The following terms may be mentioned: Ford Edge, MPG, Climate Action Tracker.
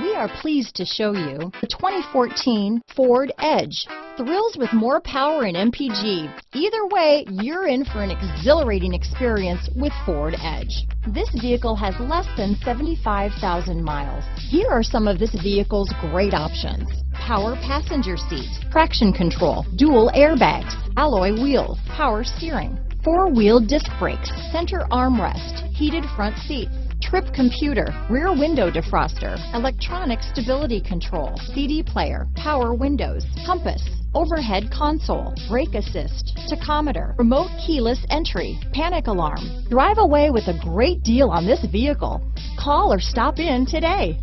We are pleased to show you the 2014 Ford Edge. Thrills with more power and MPG. Either way, you're in for an exhilarating experience with Ford Edge. This vehicle has less than 75,000 miles. Here are some of this vehicle's great options. Power passenger seat, traction control, dual airbags, alloy wheels, power steering, four-wheel disc brakes, center armrest, heated front seats, trip computer, rear window defroster, electronic stability control, CD player, power windows, compass, overhead console, brake assist, tachometer, remote keyless entry, panic alarm. Drive away with a great deal on this vehicle. Call or stop in today.